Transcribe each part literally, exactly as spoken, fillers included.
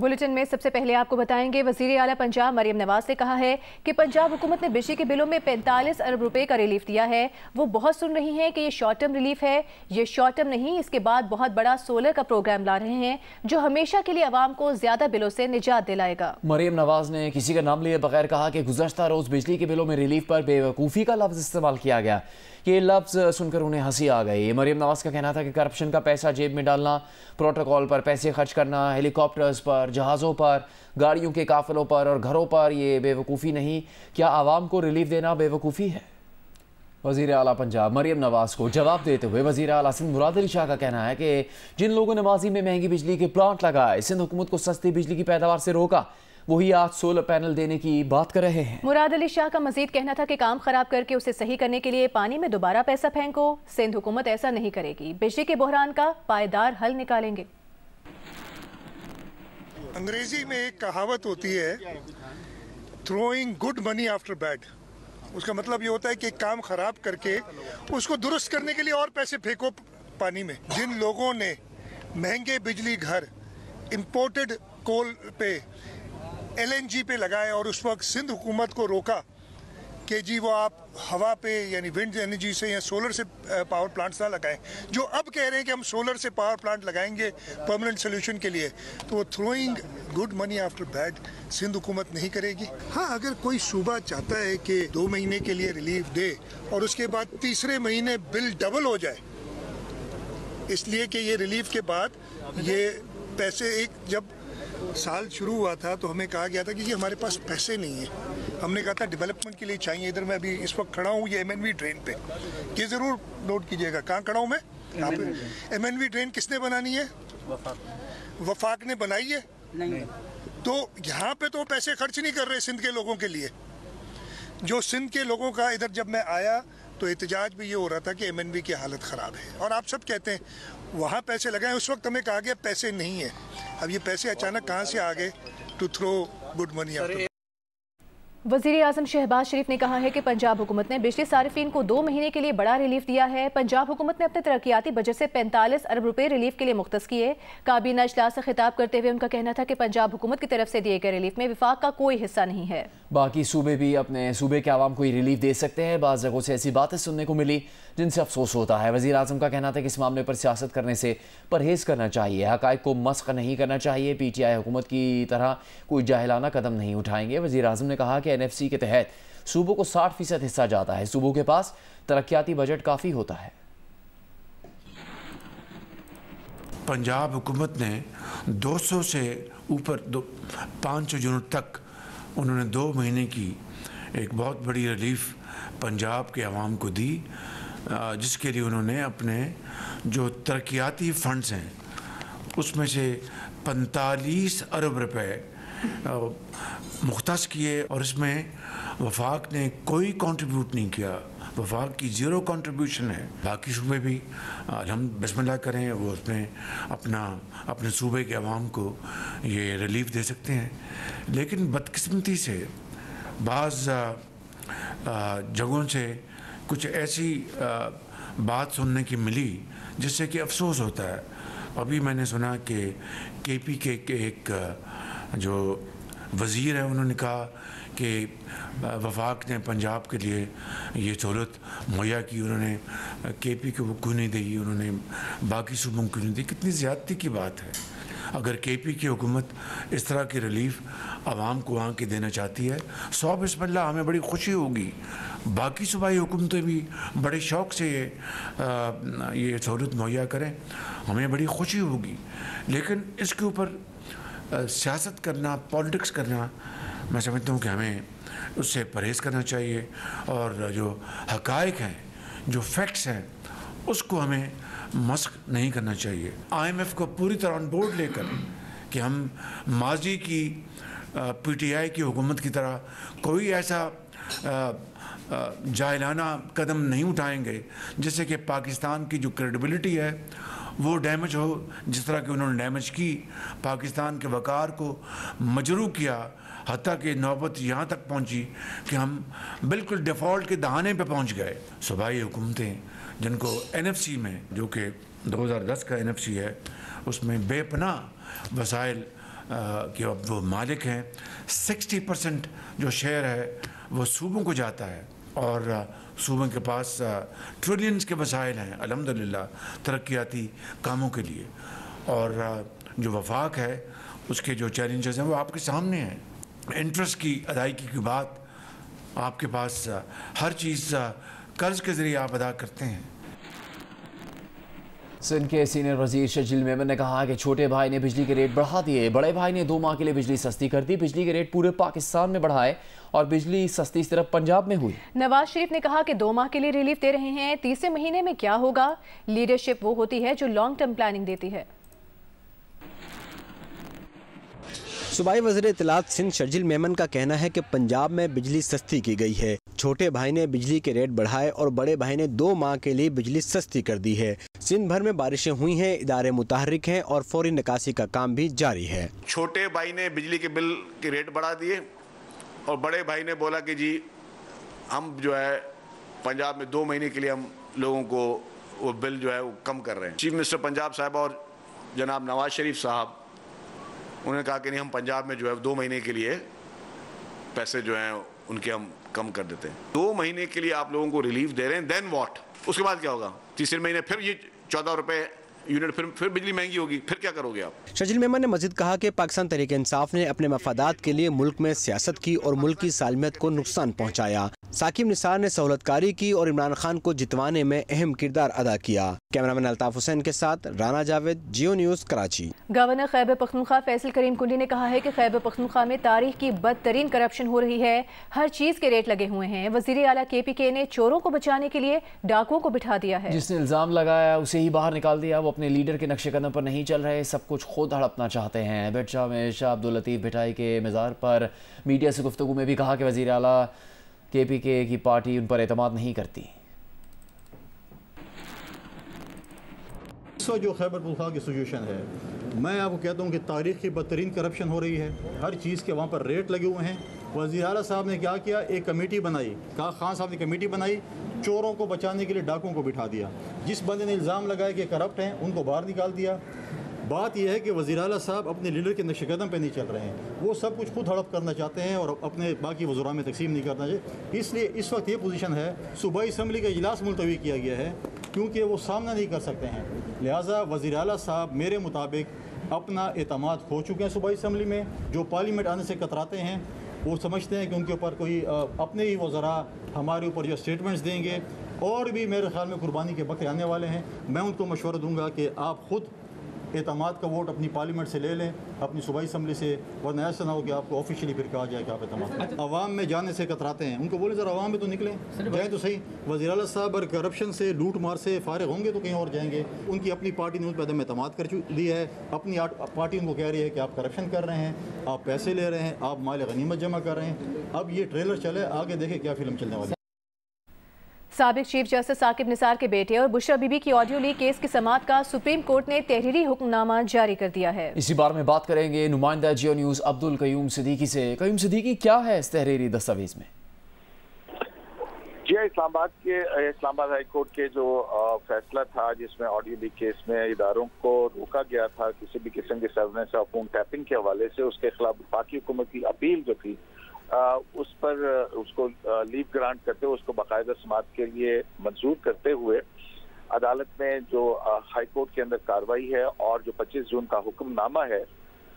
Bulletin में सबसे पहले आपको बताएंगे, वजीर आला पंजाब मरीम नवाज ने कहा है कि पंजाब हुकूमत ने बिजली के बिलों में पैंतालीस अरब रुपए का रिलीफ दिया है। वो बहुत सुन रही हैं कि ये शॉर्ट टर्म रिलीफ है, ये शॉर्ट टर्म नहीं। इसके बाद बहुत बड़ा सोलर का प्रोग्राम ला रहे हैं जो हमेशा के लिए आवाम को ज्यादा बिलों से निजात दिलाएगा। मरीम नवाज ने किसी का नाम लिए बगैर कहा कि गुज़श्ता रोज बिजली के बिलों में रिलीफ पर बेवकूफ़ी का लफ्ज़ इस्तेमाल किया गया। ये लफ्ज़ सुनकर उन्हें हंसी आ गई। मरीम नवाज का कहना था कि करप्शन का पैसा जेब में डालना, प्रोटोकॉल पर पैसे खर्च करना, हेलीकॉप्टर्स पर, जहाज़ों पर, गाड़ियों के काफिलों पर और घरों पर, ये बेवकूफ़ी नहीं। क्या आवाम को रिलीफ देना बेवकूफ़ी है? वज़ीर आला पंजाब मरीम नवाज को जवाब देते हुए वज़ीर आला सिंध मुराद अली शाह का कहना है कि जिन लोगों ने माजी में महंगी बिजली के प्लांट लगाए, सिंध हुकूमत को सस्ती बिजली की पैदावार से रोका, वही आज सोलर पैनल देने की बात कर रहे हैं। मुराद अली शाह का मजीद कहना था कि काम खराब करके उसे सही करने के लिए पानी में दोबारा पैसा फेंको। सिंध हुकूमत ऐसा नहीं करेगी। बिजली के बहरान का पायदार हल निकालेंगे। अंग्रेजी में एक कहावत होती है, throwing good money after bad. उसका मतलब ये होता है कि काम खराब करके उसको दुरुस्त करने के लिए और पैसे फेंको पानी में। जिन लोगों ने महंगे बिजली घर इम्पोर्टेड कोल पे, एल एन जी पे लगाए और उस वक्त सिंध हुकूमत को रोका कि जी वो आप हवा पे यानी विंड एनर्जी से या सोलर से पावर प्लांट्स ना लगाएं, जो अब कह रहे हैं कि हम सोलर से पावर प्लांट लगाएंगे परमानेंट सोल्यूशन के लिए, तो वो throwing good money after bad Sindh हुकूमत नहीं करेगी। हाँ, अगर कोई सूबा चाहता है कि दो महीने के लिए रिलीफ दे और उसके बाद तीसरे महीने बिल डबल हो जाए, इसलिए कि ये रिलीफ के बाद ये पैसे, एक जब साल शुरू हुआ था तो हमें कहा गया था कि ये हमारे पास पैसे नहीं है। हमने कहा था डेवलपमेंट के लिए चाहिए। इधर मैं अभी इस वक्त खड़ा हूँ ये एम एन वी ड्रेन पे, ये ज़रूर नोट कीजिएगा कहाँ खड़ा हूँ मैं। एम एन वी ड्रेन किसने बनानी है? वफाक ने बनाई है नहीं। तो यहाँ पे तो पैसे खर्च नहीं कर रहे सिंध के लोगों के लिए, जो सिंध के लोगों का, इधर जब मैं आया तो एहतजाज भी ये हो रहा था कि एम एन वी की हालत ख़राब है और आप सब कहते हैं वहाँ पैसे लगाएं। उस वक्त हमें कहा गया पैसे नहीं है। अब ये पैसे अचानक कहाँ से आ गए to throw good money after. वज़ीर आज़म शहबाज शरीफ ने कहा है कि पंजाब हुकूमत ने बिजली सार्फिन को दो महीने के लिए बड़ा रिलीफ दिया है। पंजाब हुकूमत ने अपने तरक्याती बजट से पैंतालीस अरब रुपए रिलीफ के लिए मुख्तस किए। काबीना अजलास से खिताब करते हुए उनका कहना था कि पंजाब हुकूमत की तरफ से दिए गए रिलीफ में विफाक का कोई हिस्सा नहीं है। बाकी सूबे भी अपने सूबे के आवाम को रिलीफ दे सकते हैं। बाज़ जगहों से ऐसी बातें सुनने को मिली जिनसे अफसोस होता है। वज़ीर आज़म का कहना था कि इस मामले पर सियासत करने से परहेज़ करना चाहिए, हक़ाइक़ को मस्ख़ नहीं करना चाहिए। पी टी आई हुकूमत की तरह कोई जाहिलाना कदम नहीं उठाएंगे। वज़ीर आज़म ने कहा कि एन एफ सी के तहत सूबों को साठ फीसद हिस्सा जाता है। सूबों के पास तरक्याती बजट काफ़ी होता है। पंजाब हुकूमत ने दो सौ से ऊपर पाँच सौ यूनिट तक उन्होंने दो महीने की एक बहुत बड़ी रिलीफ पंजाब के आवाम को दी, जिसके लिए उन्होंने अपने जो तरक्याती फंड्स हैं उसमें से पैंतालीस अरब रुपए मुख्तस किए और इसमें वफाक ने कोई कंट्रीब्यूट नहीं किया। वफाक की ज़ीरो कंट्रीब्यूशन है। बाकी सूबे भी हम बिस्मिल्लाह करें, वो उसमें अपना अपने सूबे के अवाम को ये रिलीफ दे सकते हैं। लेकिन बदकिस्मती से बाज़ जगहों से कुछ ऐसी बात सुनने की मिली जिससे कि अफसोस होता है। अभी मैंने सुना कि के पी के एक जो वज़ीर है उन्होंने कहा कि वफाक ने पंजाब के लिए ये सहूलत मुहैया की, उन्होंने के पी को क्यों नहीं दी, उन्होंने बाकी सूबों को नहीं दी। कितनी ज़्यादती की बात है। अगर के पी की हुकूमत इस तरह की रिलीफ आवाम को वहाँ की देना चाहती है, सौ बिस्मिल्लाह हमें बड़ी खुशी होगी। बाकी सूबाई हुकूमतें भी बड़े शौक़ से ये ये सहूलत मुहैया करें, हमें बड़ी खुशी होगी। लेकिन इसके ऊपर सियासत करना, पॉलिटिक्स करना, मैं समझता हूँ कि हमें उससे परहेज़ करना चाहिए और जो हक़ाइक़ हैं, जो फैक्ट्स हैं, उसको हमें मस्क नहीं करना चाहिए। आई एम एफ को पूरी तरह ऑन बोर्ड लेकर कि हम माजी की पी टी आई की हुकूमत की तरह कोई ऐसा जाहिलाना कदम नहीं उठाएंगे जिससे कि पाकिस्तान की जो क्रेडिबिलिटी है वो डैमेज हो, जिस तरह कि उन्होंने डैमेज की, पाकिस्तान के वक़ार को मजरूह किया। हत्ता कि नौबत यहाँ तक पहुँची कि हम बिल्कुल डिफ़ॉल्ट के दहाने पे पहुँच गए। सूबाई हुकूमतें जिनको एन एफ सी में, जो कि दो हज़ार दस का एन एफ सी है, उसमें बेपनाह वसाइल कि अब वो मालिक हैं। सिक्सटी परसेंट जो शेयर है वो सूबों को जाता है और सूबों के पास ट्रिलियंस के वसाइल हैं अल्हम्दुलिल्लाह तरक्याती कामों के लिए। और जो वफाक है उसके जो चैलेंजेस हैं वो आपके सामने हैं। इंटरेस्ट की अदायगी की बात, आपके पास हर चीज़ कर्ज के ज़रिए आप अदा करते हैं। सिंध के सीनियर वजीर शर्जील मेमन ने कहा कि छोटे भाई ने बिजली के रेट बढ़ा दिए, बड़े भाई ने दो माह के लिए बिजली सस्ती कर दी। बिजली के रेट पूरे पाकिस्तान में बढ़ाए और बिजली सस्ती सिर्फ पंजाब में हुई। नवाज शरीफ ने कहा कि दो माह के लिए रिलीफ दे रहे हैं, तीसरे महीने में क्या होगा। लीडरशिप वो होती है जो लॉन्ग टर्म प्लानिंग देती है। सूबाई वज़ीर इत्तलात सिंध शर्जील मेमन का कहना है कि पंजाब में बिजली सस्ती की गई है। छोटे भाई ने बिजली के रेट बढ़ाए और बड़े भाई ने दो माह के लिए बिजली सस्ती कर दी है। सिंध भर में बारिशें हुई हैं, इदारे मुतहरिक हैं और फौरी निकासी का काम भी जारी है। छोटे भाई ने बिजली के बिल के रेट बढ़ा दिए और बड़े भाई ने बोला कि जी हम जो है पंजाब में दो महीने के लिए हम लोगों को वो बिल जो है वो कम कर रहे हैं। चीफ मिनिस्टर पंजाब साहब और जनाब नवाज शरीफ साहब, उन्होंने कहा कि नहीं हम पंजाब में जो है दो महीने के लिए पैसे जो हैं उनके हम कम कर देते हैं। दो महीने के लिए आप लोगों को रिलीफ दे रहे हैं, देन व्हाट, उसके बाद क्या होगा। तीसरे महीने फिर ये चौदह रुपए यूनिट फिर फिर बिजली महंगी होगी, फिर क्या करोगे आप। शर्जील मेमन ने मजीद कहा कि पाकिस्तान तहरीक इंसाफ ने अपने मफादात के लिए मुल्क में सियासत की और मुल्क की सालमियत को नुकसान पहुँचाया। साकिब निसार ने सहूलतकारी की और इमरान खान को जितवाने में अहम किरदार अदा किया। कैमरामैन अल्ताफ हुसैन के साथ राना जावेद, जियो न्यूज़, कराची। गवर्नर खैबर पख्तूनख्वा फैसल करीम कुंडी ने कहा है कि खैबर पख्तूनख्वा में तारीख की बदतरीन करप्शन हो रही है, हर चीज के रेट लगे हुए हैं। वजीर आला के पी के ने चोरों को बचाने के लिए डाकुओं को बिठा दिया है। जिसने इल्जाम लगाया उसे ही बाहर निकाल दिया। वो अपने लीडर के नक्शे कदम पर नहीं चल रहे, सब कुछ खुद हड़पना चाहते हैं। बैठा में शाह अब्दुल लतीफ बिटाई के मज़ार पर मीडिया से गुफ्तगू में भी कहा कि वजीर आला के पी के की पार्टी उन पर एतमाद नहीं करती। जो खैबर पख्तूनख्वा की सिचुएशन है, मैं आपको कहता हूँ कि तारीख की बदतरीन करप्शन हो रही है, हर चीज़ के वहाँ पर रेट लगे हुए हैं। वज़ीर आला साहब ने क्या किया, एक कमेटी बनाई, कहा खान साहब ने कमेटी बनाई, चोरों को बचाने के लिए डाकुओं को बिठा दिया। जिस बंदे ने इल्ज़ाम लगाया कि करप्ट हैं उनको बाहर निकाल दिया। बात यह है कि वज़ीर आला साहब अपने लीडर के नक्शे कदम पर नहीं चल रहे हैं, वो सब कुछ खुद हड़प करना चाहते हैं और अपने बाकी वज़रा में तकसीम नहीं करना चाहिए। इसलिए इस वक्त ये पोजीशन है। सूबाई असम्बली का इजलास मुलतवी किया गया है क्योंकि वो सामना नहीं कर सकते हैं। लिहाजा वज़ीर आला साहब मेरे मुताबिक अपना एतमाद खो चुके हैं सूबाई असम्बली में। जो पार्लियामेंट आने से कतराते हैं वो समझते हैं कि उनके ऊपर कोई अपने ही वज़रा हमारे ऊपर जो स्टेटमेंट्स देंगे और भी मेरे ख्याल में कुर्बानी के बकरे आने वाले हैं। मैं उनको मशवरा दूँगा कि आप ख़ुद एतमाद का वोट अपनी पार्लियामेंट से ले लें, अपनी सूबाई असम्बली से, वरना ऐसा ना हो कि आपको ऑफिशियली फिर कहा जाए कि आप एतमाद। आवाम में जाने से कतराते हैं, उनको बोले जरा आवाम में तो निकलें, जाएँ तो सही। वज़ीर आला साहब और करप्शन से, लूट मार से फारिग होंगे तो कहीं और जाएंगे। उनकी अपनी पार्टी ने उन पर अदम एतमाद कर दी है। अपनी पार्टी उनको कह रही है कि आप करप्शन कर रहे हैं, आप पैसे ले रहे हैं, आप माल गनीमत जमा कर रहे हैं। अब ये ट्रेलर चले, आगे देखें क्या फिल्म चलने वाली है। साबिक चीफ जस्टिस साकिब निसार के बेटे और बुशरा बीबी की ऑडियो लीक केस की समाअत का सुप्रीम कोर्ट ने तहरीरी हुक्मनामा जारी कर दिया है। इसी बारे में बात करेंगे नुमाइंदा जियो न्यूज़ अब्दुल कयूम सिद्दीकी से। कयूम सिद्दीकी, क्या है इस तहरीरी दस्तावेज में? जी, इस्लामाबाद के इस्लामाबाद हाई कोर्ट के जो फैसला था जिसमें ऑडियो लीक केस में इदारों को रोका गया था किसी भी किस्म के सर्वेलेंस और फोन टैपिंग के हवाले से, उसके खिलाफ वफाकी हुकूमत की अपील जो थी आ, उस पर उसको लीव ग्रांट करते हुए उसको बाकायदा समाअत के लिए मंजूर करते हुए अदालत में जो हाई कोर्ट के अंदर कार्रवाई है और जो पच्चीस जून का हुक्मनामा है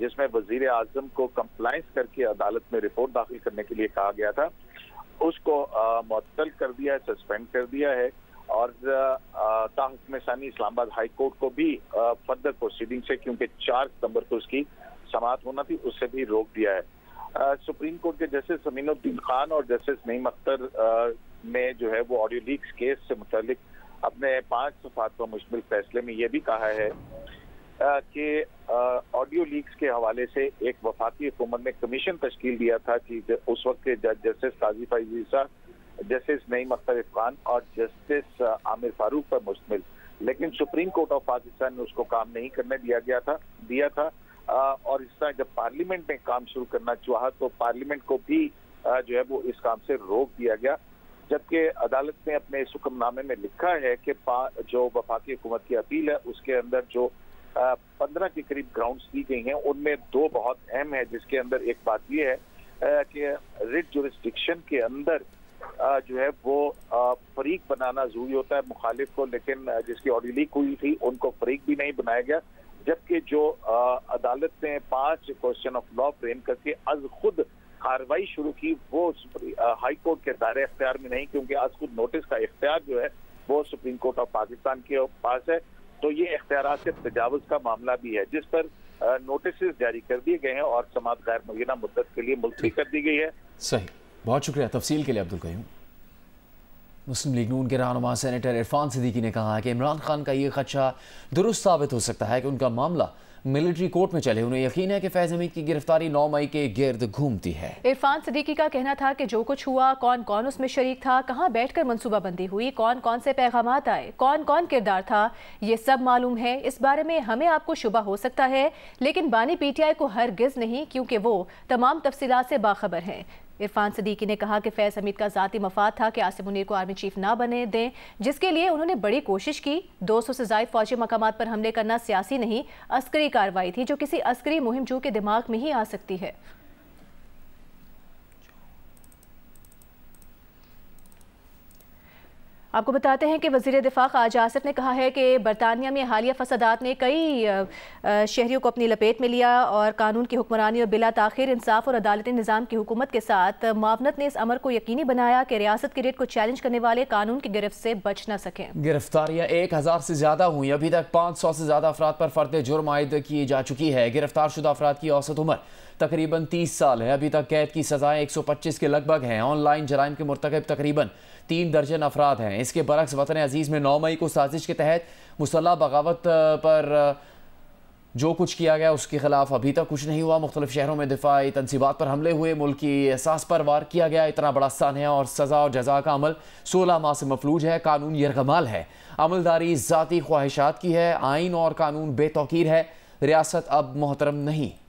जिसमें वजीर आजम को कंप्लाइंस करके अदालत में रिपोर्ट दाखिल करने के लिए कहा गया था, उसको मुअत्तल कर दिया है, सस्पेंड कर दिया है। और ताहुक्म सानी इस्लामाबाद हाई कोर्ट को भी फर्दर प्रोसीडिंग से, क्योंकि चार सितम्बर को उसकी समाअत होना थी, उससे भी रोक दिया है। सुप्रीम कोर्ट के जस्टिस जमीनुद्दीन खान और जस्टिस नईम अख्तर ने जो है वो ऑडियो लीक्स केस से मुतालिक अपने पांच सफात पर मुश्तमिल फैसले में ये भी कहा है कि ऑडियो लीक्स के हवाले से एक वफाकी हुकूमत ने कमीशन तश्कील दिया था कि उस वक्त के जज जस्टिस ताजी फजीसा, जस्टिस नईम अख्तर खान और जस्टिस आमिर फारूक पर मुश्तमिल, लेकिन सुप्रीम कोर्ट ऑफ पाकिस्तान ने उसको काम नहीं करने दिया गया था दिया था और इस तरह जब पार्लियामेंट ने काम शुरू करना चाहा तो पार्लियामेंट को भी जो है वो इस काम से रोक दिया गया। जबकि अदालत ने अपने इस हुक्मनामे में लिखा है कि जो वफाकी हुकूमत की अपील है उसके अंदर जो पंद्रह के करीब ग्राउंड्स दी गई हैं, उनमें दो बहुत अहम है, जिसके अंदर एक बात यह है कि रिट ज्यूरिस्डिक्शन के अंदर जो है वो फरीक बनाना जरूरी होता है मुखालिफ को, लेकिन जिसकी ऑडियो लीक हुई थी उनको फरीक भी नहीं बनाया गया, जबकि जो अदालत ने पांच क्वेश्चन ऑफ लॉ फ्रेम करके आज खुद कार्रवाई शुरू की वो हाई कोर्ट के दायरे इख्तियार में नहीं, क्योंकि आज खुद नोटिस का इख्तियार जो है वो सुप्रीम कोर्ट ऑफ पाकिस्तान के पास है, तो ये इख्तियार से तजावुज का मामला भी है, जिस पर नोटिस जारी कर दिए गए हैं और समाअत गैर मुअय्यना मुद्दत के लिए मुलतवी कर दी गई है। सही, बहुत शुक्रिया तफसील के लिए अब्दुल करीम। मुस्लिम लीग नून के रहनुमा सेनेटर इरफान सिद्दीकी ने कहा है कि इमरान खान का ये खदशा दुरुस्त साबित हो सकता है कि उनका मामला मिलिट्री कोर्ट में चले। उन्हें यकीन है कि फैज हमीद की गिरफ्तारी नौ मई के गिर्द घूमती है। इरफान सिद्दीकी का कहना था कि जो कुछ हुआ, कौन कौन उसमें शरीक था, कहाँ बैठकर मनसूबाबंदी हुई, कौन कौन से पैगाम आए, कौन कौन किरदार था, ये सब मालूम है। इस बारे में हमें आपको शुबा हो सकता है, लेकिन बानी पीटीआई को हरगिज नहीं, क्योंकि वो तमाम तफसीलात से बाखबर हैं। इरफान सिद्दीकी ने कहा कि फैज हमीद का ज़ाती मफाद था कि आसिम मुनीर को आर्मी चीफ ना बने दें, जिसके लिए उन्होंने बड़ी कोशिश की। दो सौ से ज़ायद फौजी मकामात पर हमले करना सियासी नहीं, अस्करी कार्रवाई थी, जो किसी अस्करी मुहिमजू के दिमाग में ही आ सकती है। आपको बताते हैं कि वज़ीर दिफ़ा ख्वाजा आसिफ ने कहा है कि बरतानिया में हालिया फसादात ने कई शहरियों को अपनी लपेट में लिया और कानून की हुक्मरानी और बिला ताखिर इंसाफ और अदालती निज़ाम की हुकूमत के साथ मुआवनत ने इस अमर को यकीनी बनाया कि रियासत के रेट को चैलेंज करने वाले कानून की गिरफ्त से बच न सकें। गिरफ्तारियाँ एक हज़ार से ज़्यादा हुई, अभी तक पाँच सौ से ज़्यादा अफराद पर फ़र्द जुर्म आयद की जा चुकी है। गिरफ्तार शुदा अफराद की औसत उम्र तकरीबन तीस साल है, अभी तक कैद की सज़ाएँ एक सौ पच्चीस के लगभग हैं। ऑनलाइन जराइम के मुर्तकब तकरीबन तीन दर्जन अफराद हैं। इसके बरक्स वतन अजीज़ में नौ मई को साजिश के तहत मुसल्लह बगावत पर जो कुछ किया गया उसके खिलाफ अभी तक कुछ नहीं हुआ। मुख्तलिफ शहरों में दिफाई तनसीबात पर हमले हुए, मुल्क की एहसास पर वार किया गया। इतना बड़ा स्थान है और सज़ा और जजा का अमल सोलह माह से मफलूज है। कानून यरगमाल है, अमलदारी ज़ाती ख्वाहिशात की है, आइन और कानून बेतौकीर है, रियासत अब मोहतरम नहीं।